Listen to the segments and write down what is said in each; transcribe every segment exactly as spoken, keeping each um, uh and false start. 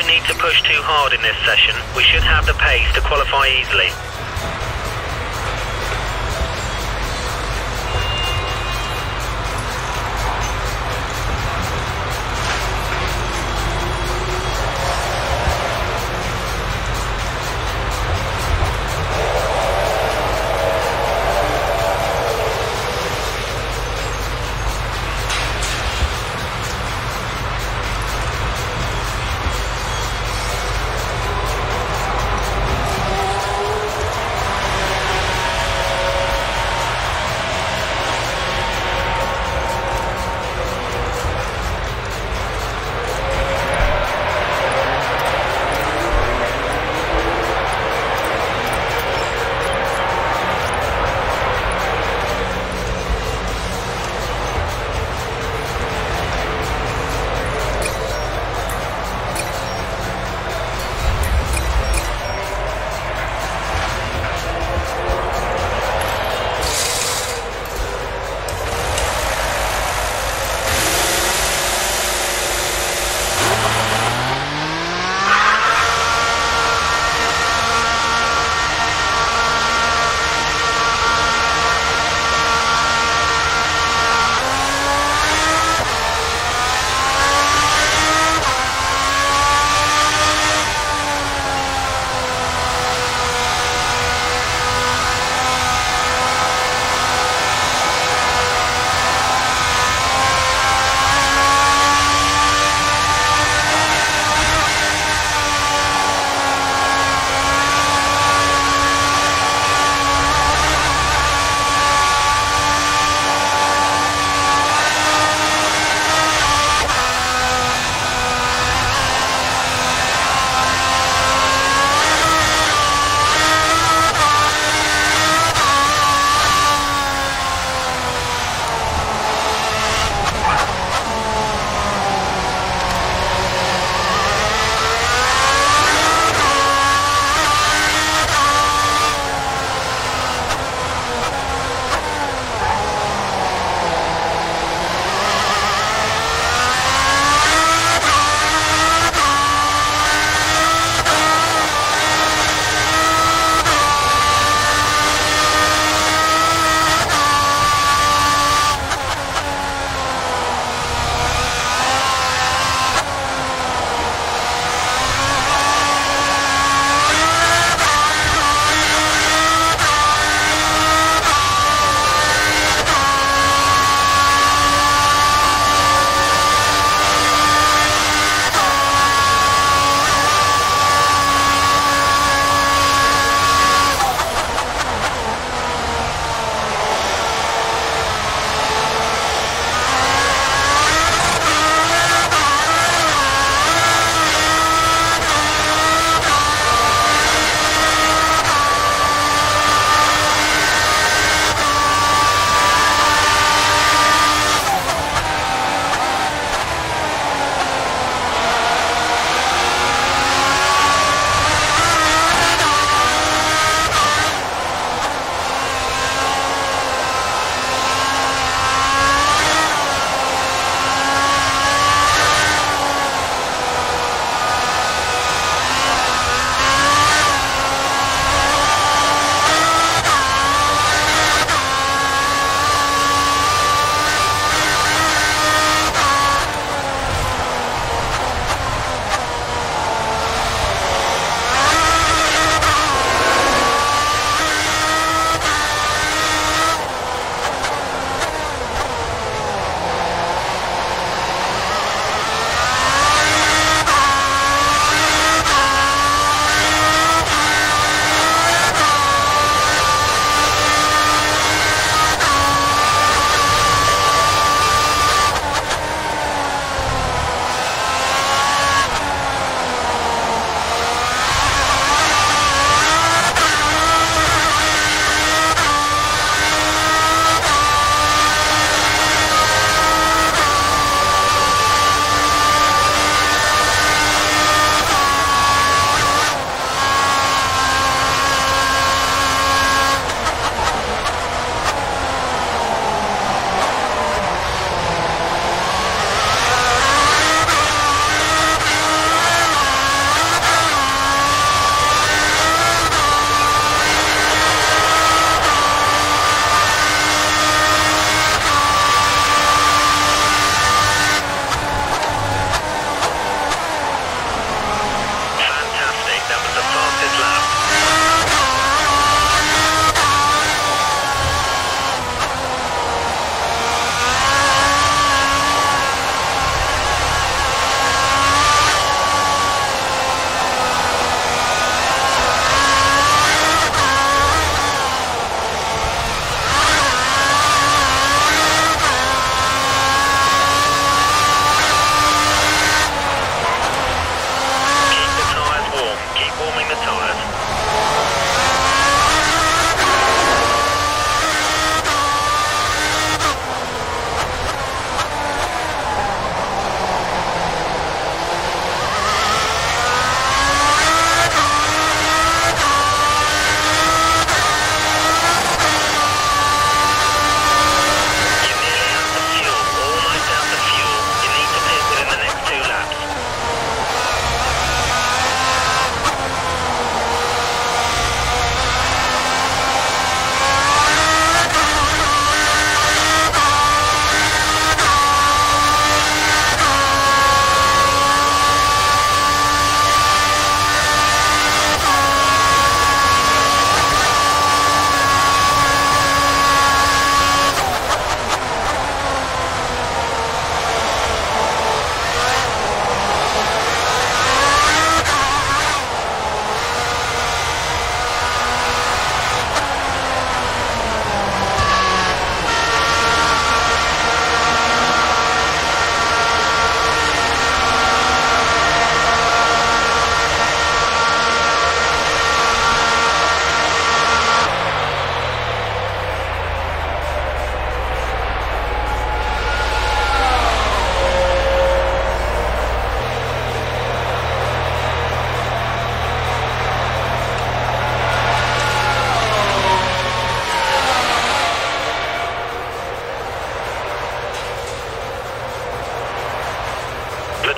don't need to push too hard in this session. We should have the pace to qualify easily.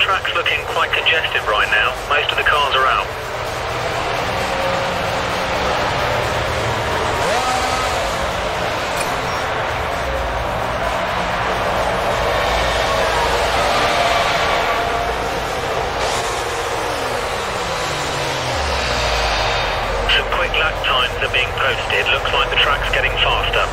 track's looking quite congested right now. Most of the cars are out. Some quick lap times are being posted. Looks like the track's getting faster.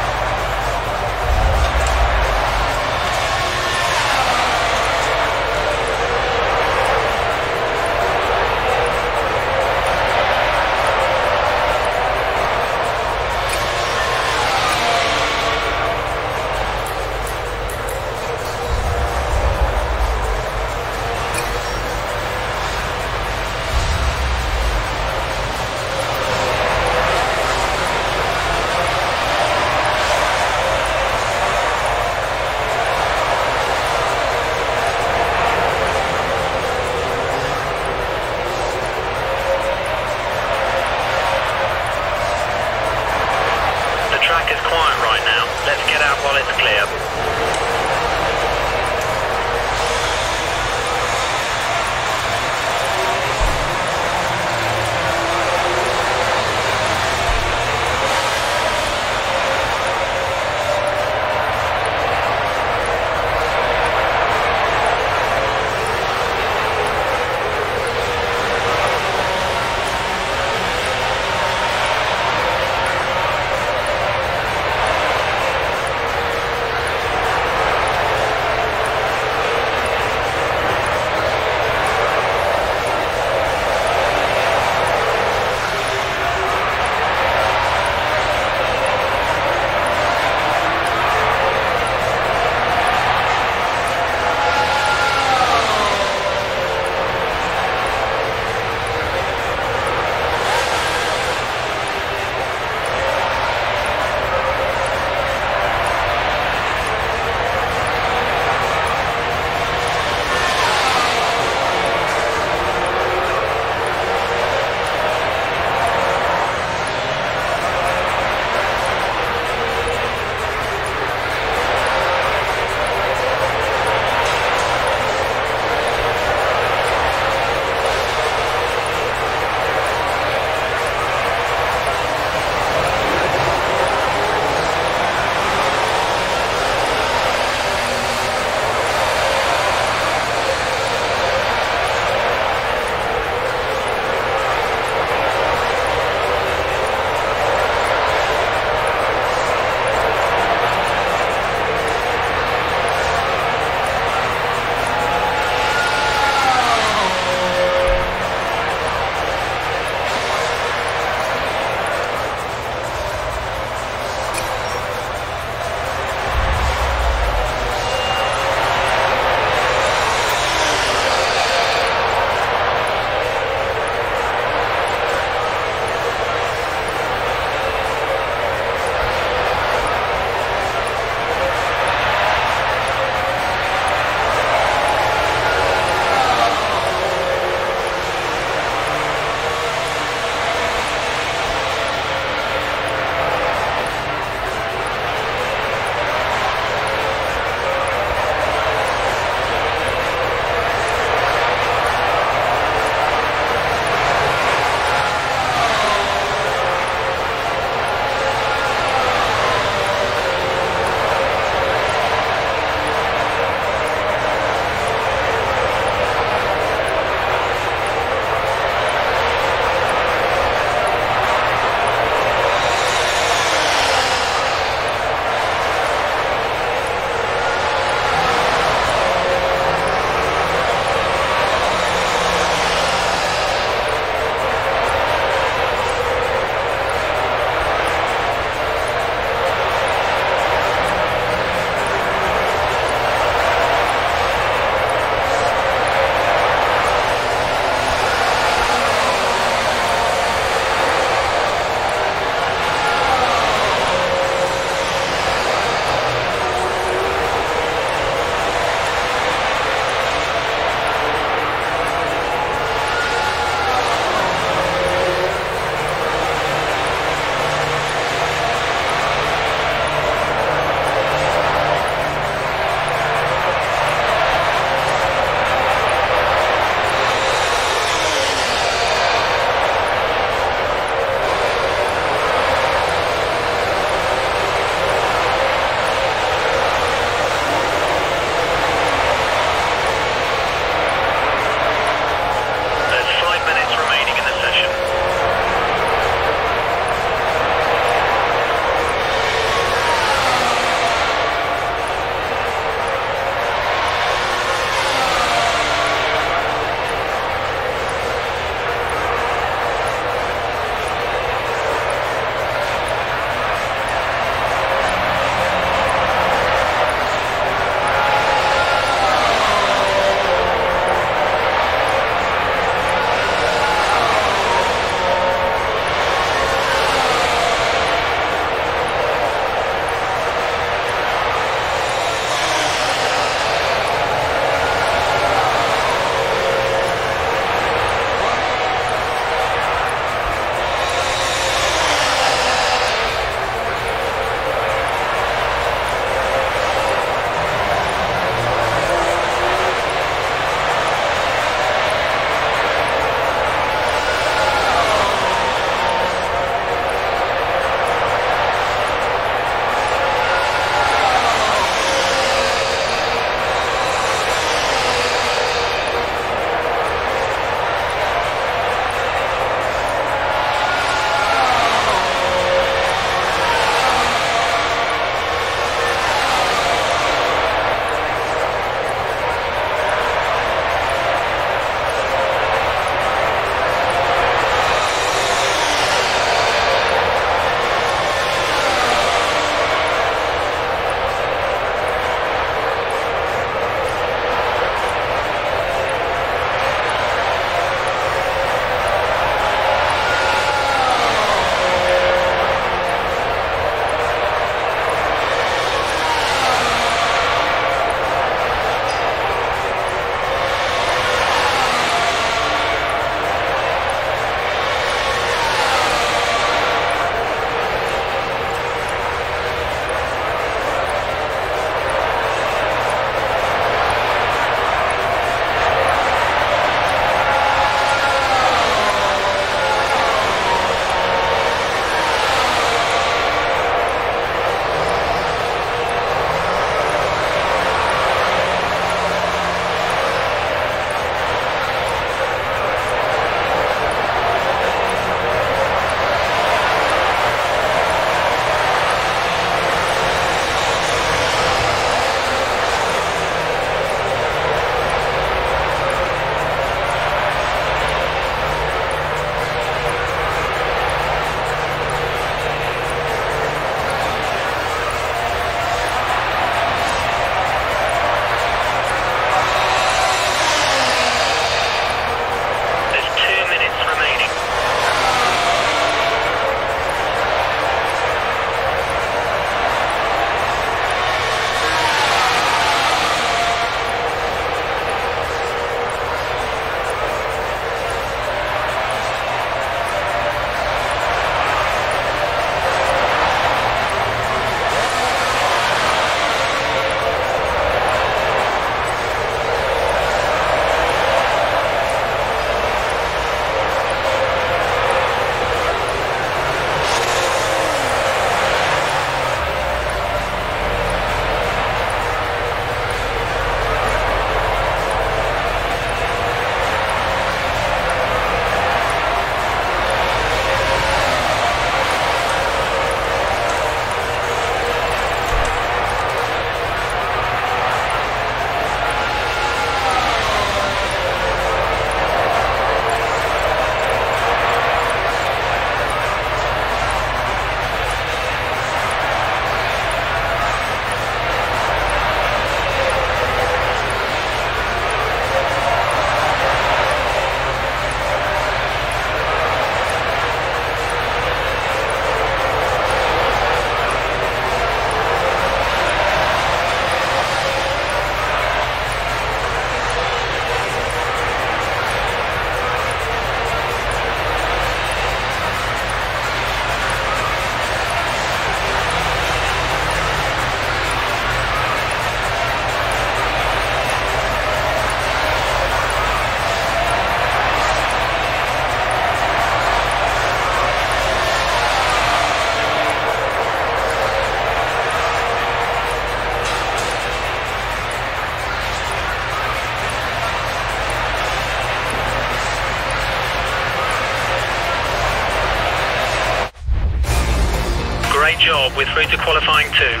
great job. We're through to qualifying two.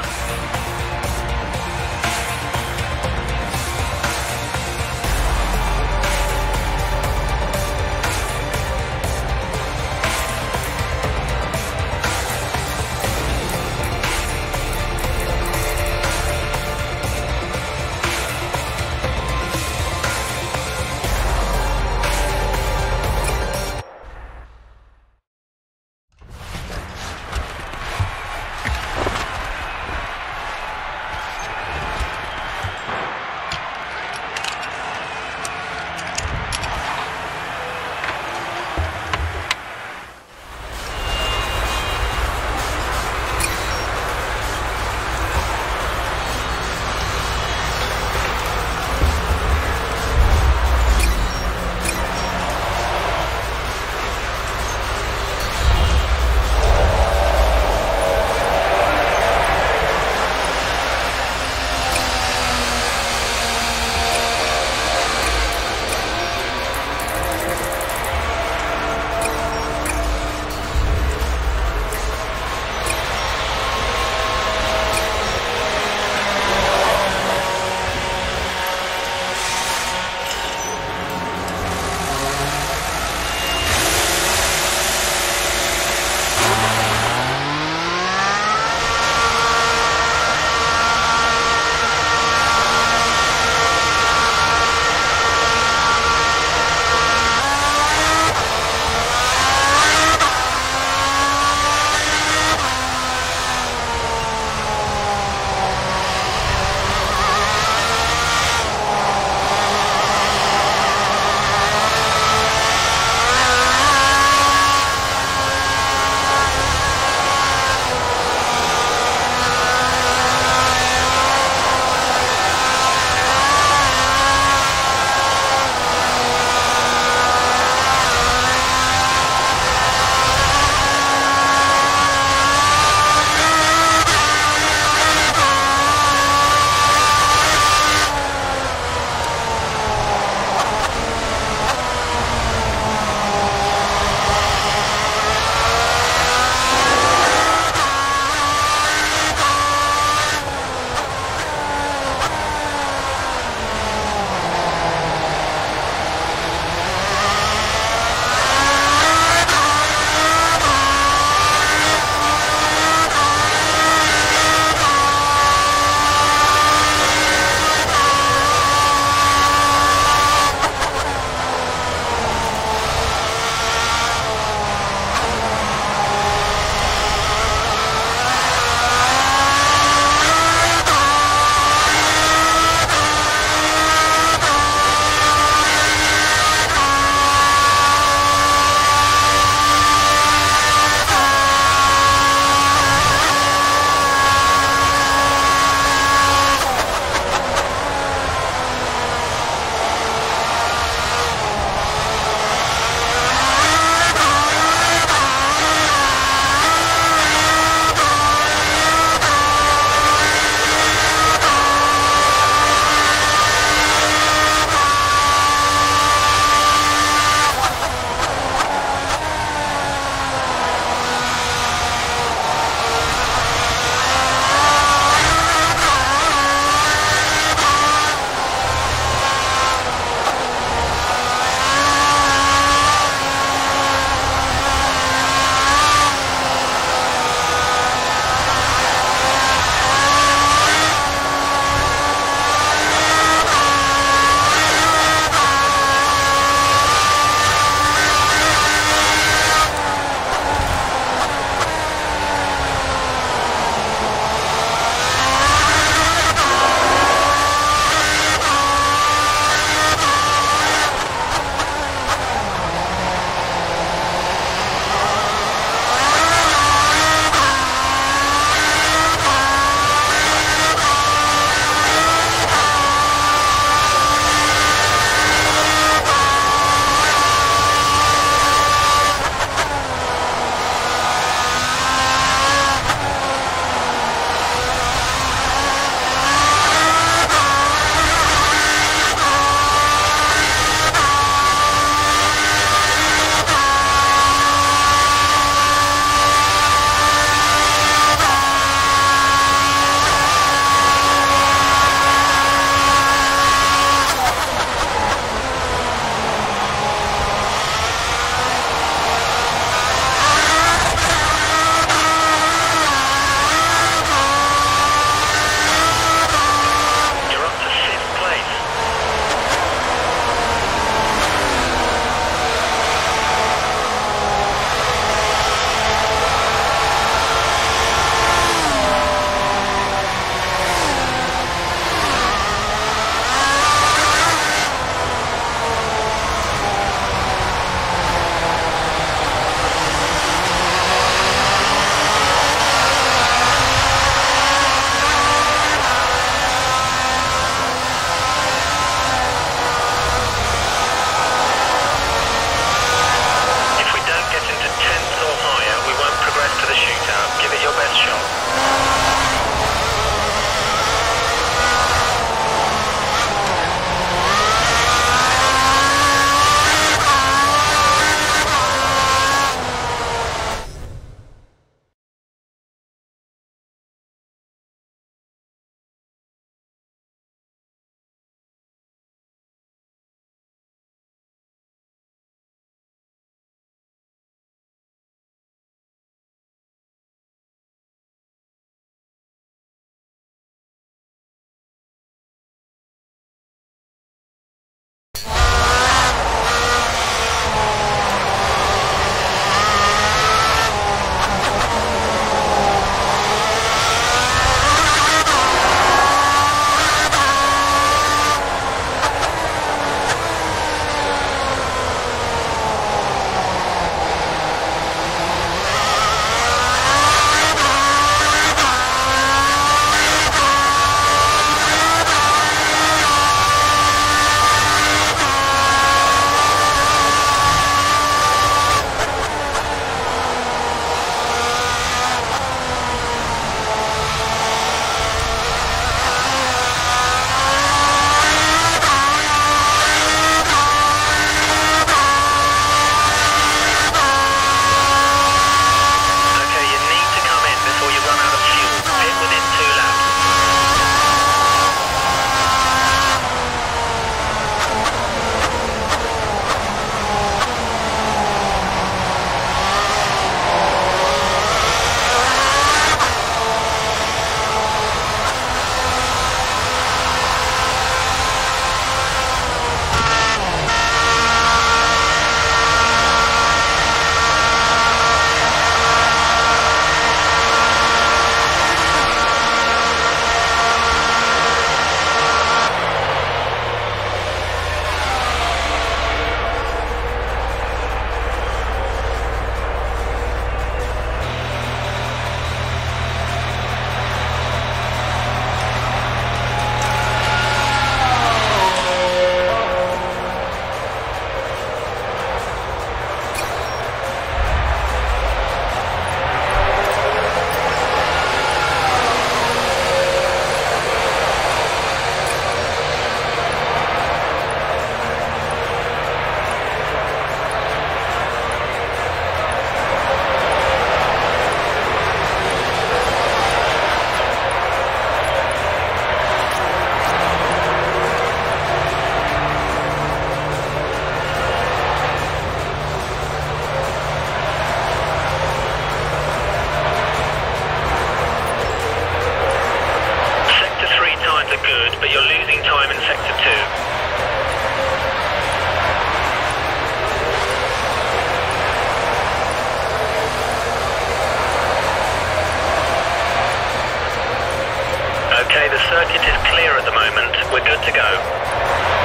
good to go.